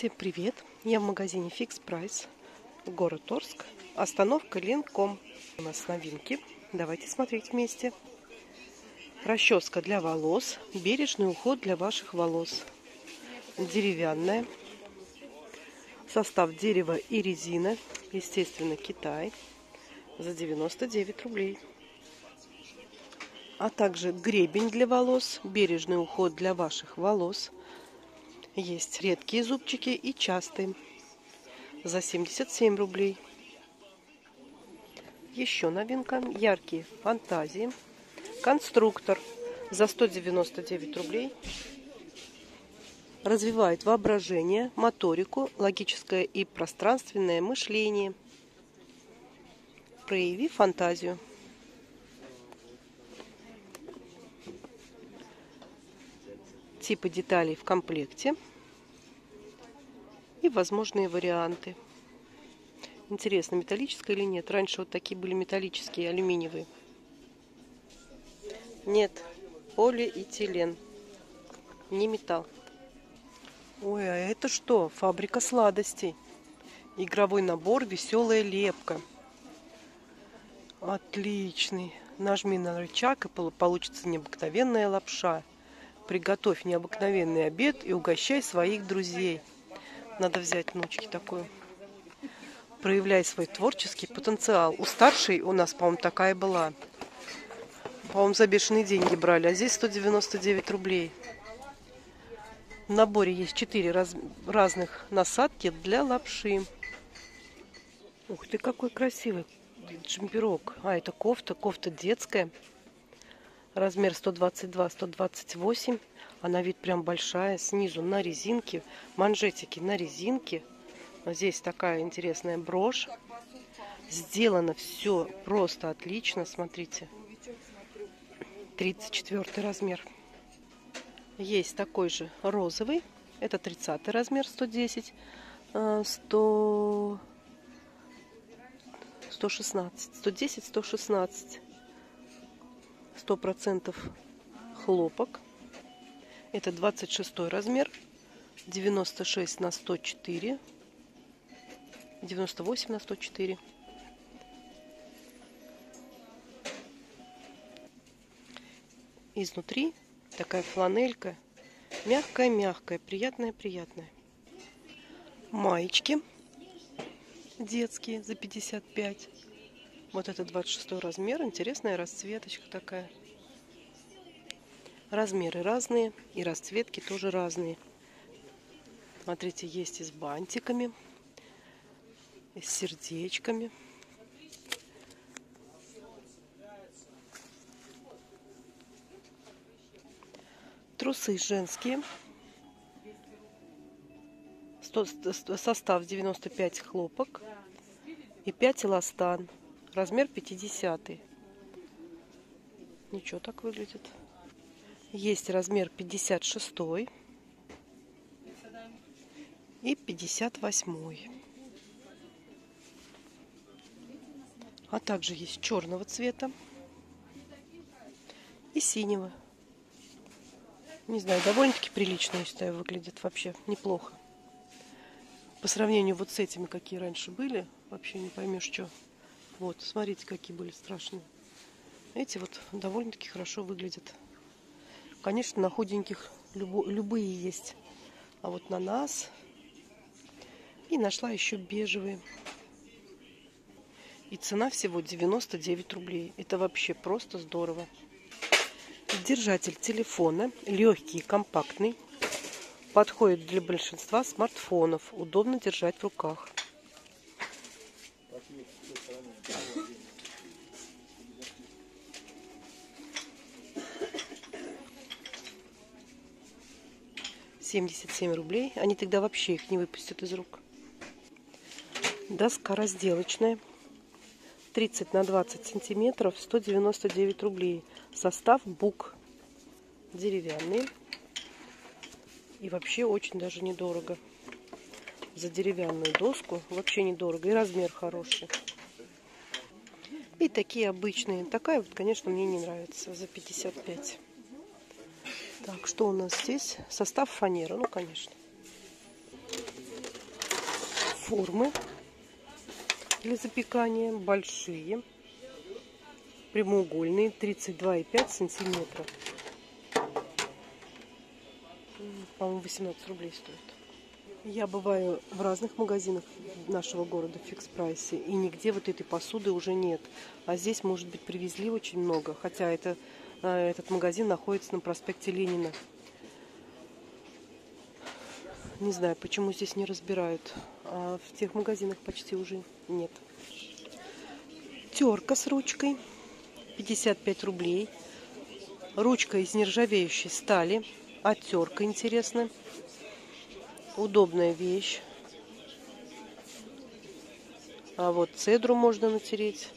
Всем привет! Я в магазине Fix Price, город Орск, остановка Ленком. У нас новинки, давайте смотреть вместе. Расческа для волос, бережный уход для ваших волос. Деревянная, состав дерева и резина, естественно Китай, за 99 рублей. А также гребень для волос, бережный уход для ваших волос. Есть редкие зубчики и частые, за 77 рублей. Еще новинка, яркие фантазии, конструктор, за 199 рублей. Развивает воображение, моторику, логическое и пространственное мышление. Прояви фантазию. Типы деталей в комплекте и возможные варианты. Интересно, металлическая или нет? Раньше вот такие были металлические, алюминиевые. Нет, полиэтилен, не металл. Ой, а это что? Фабрика сладостей. Игровой набор «Веселая лепка». Отличный. Нажми на рычаг, и получится необыкновенная лапша. Приготовь необыкновенный обед и угощай своих друзей. Надо взять внучки такую. Проявляй свой творческий потенциал. У старшей у нас, по-моему, такая была. По-моему, за бешеные деньги брали. А здесь 199 рублей. В наборе есть 4 разных насадки для лапши. Ух ты, какой красивый джемперок. А, это кофта. Кофта детская. Размер 122-128, а на вид прям большая. Снизу на резинке, манжетики на резинке. Здесь такая интересная брошь. Сделано все просто отлично, смотрите. 34 размер. Есть такой же розовый. Это 30 размер, 110, 100, 116, 110, 116. 100% хлопок. Это 26 размер, 96 на 104, 98 на 104. Изнутри такая фланелька, мягкая, приятная. Маечки детские за 55. Вот это 26 размер, интересная расцветочка такая. Размеры разные и расцветки тоже разные. Смотрите, есть и с бантиками, и с сердечками. Трусы женские. Состав 95 хлопок и 5 эластан. Размер 50. Ничего, так выглядит. Есть размер 56 и 58. А также есть черного цвета и синего. Не знаю, довольно-таки прилично, я считаю, выглядит вообще неплохо. По сравнению вот с этими, какие раньше были, вообще не поймешь, что. Вот, смотрите, какие были страшные. Эти вот довольно-таки хорошо выглядят. Конечно, на худеньких любые есть. А вот на нас. И нашла еще бежевые. И цена всего 99 рублей. Это вообще просто здорово. Держатель телефона. Легкий и компактный. Подходит для большинства смартфонов. Удобно держать в руках. ₹77. Они тогда вообще их не выпустят из рук. Доска разделочная. 30 на 20 сантиметров. 199 рублей. Состав бук. Деревянный. И вообще очень даже недорого. За деревянную доску вообще недорого. И размер хороший. И такие обычные. Такая вот, конечно, мне не нравится. За 55. Так, что у нас здесь? Состав фанера, ну, конечно. формы для запекания большие, прямоугольные, 32,5 сантиметра. По-моему, 18 рублей стоит. Я бываю в разных магазинах нашего города в Фикс Прайсе, и нигде вот этой посуды уже нет. А здесь, может быть, привезли очень много, хотя этот магазин находится на проспекте Ленина. Не знаю, почему здесь не разбирают, а в тех магазинах почти уже нет. Терка с ручкой, 55 рублей. Ручка из нержавеющей стали, а терка, интересно. Удобная вещь. А вот цедру можно натереть.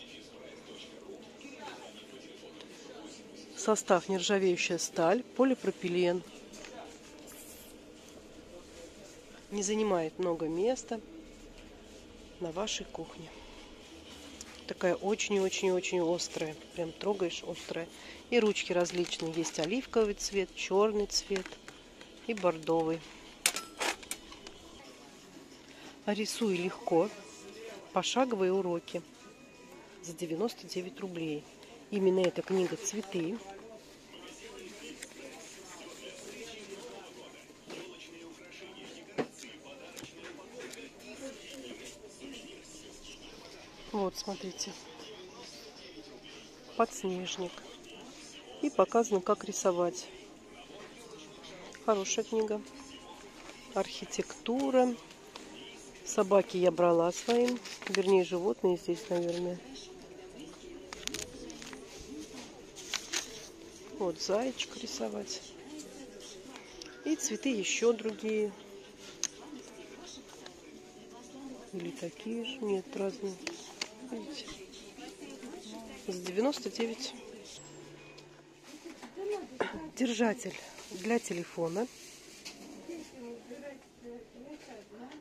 Состав: нержавеющая сталь, полипропилен. Не занимает много места на вашей кухне. Такая очень-очень-очень острая. Прям трогаешь, острая. И ручки различные. Есть оливковый цвет, черный цвет и бордовый. Рисуй легко. Пошаговые уроки. За 99 рублей. Именно эта книга «Цветы». Вот, смотрите, подснежник. И показано, как рисовать. Хорошая книга. Архитектура. Собаки я брала своим. Вернее, животные здесь, наверное. Вот, зайчик рисовать. И цветы еще другие. Или такие же. Нет, разные. За 99. Держатель для телефона.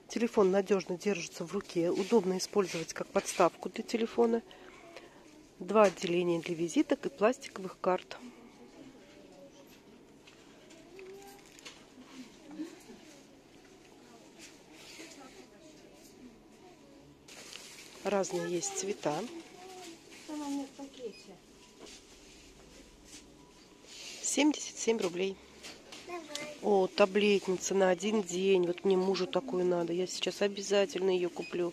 Телефон надежно держится в руке. Удобно использовать как подставку для телефона. 2 отделения для визиток и пластиковых карт. Разные есть цвета. ₹77. О, таблетница на один день. Вот мне мужу такую надо. Я сейчас обязательно ее куплю.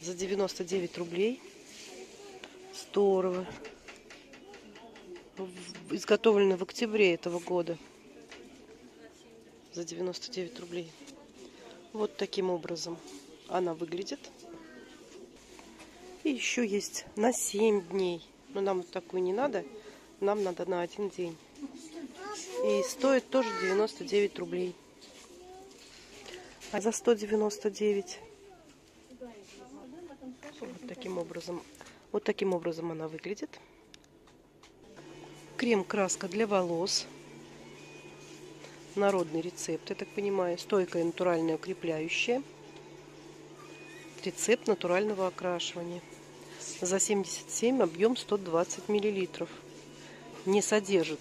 За 99 рублей. Здорово. Изготовлено в октябре этого года. За 99 рублей. Вот таким образом она выглядит. И еще есть на 7 дней. Но нам вот такую не надо. Нам надо на один день. И стоит тоже 99 рублей. А за 199. Вот таким образом. Вот таким образом она выглядит. Крем-краска для волос. Народный рецепт, я так понимаю. Стойкое натуральное укрепляющее. Рецепт натурального окрашивания. За 77, объем 120 мл. Не содержит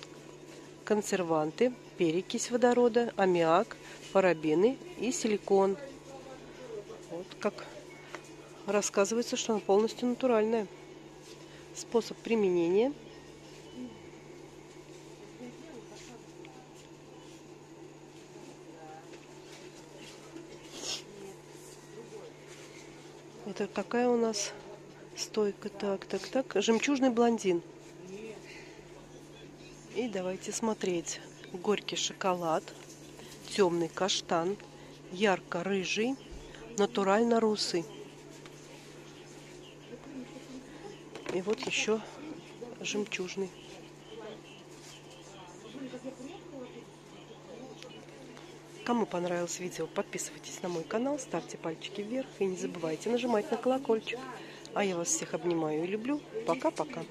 консерванты, перекись водорода, аммиак, парабены и силикон. Вот как рассказывается, что она полностью натуральная. Способ применения. Это какая у нас стойка? Так. Жемчужный блондин. И давайте смотреть. Горький шоколад, темный каштан, ярко-рыжий, натурально-русый. И вот еще жемчужный. Кому понравилось видео, подписывайтесь на мой канал, ставьте пальчики вверх и не забывайте нажимать на колокольчик. А я вас всех обнимаю и люблю. Пока-пока.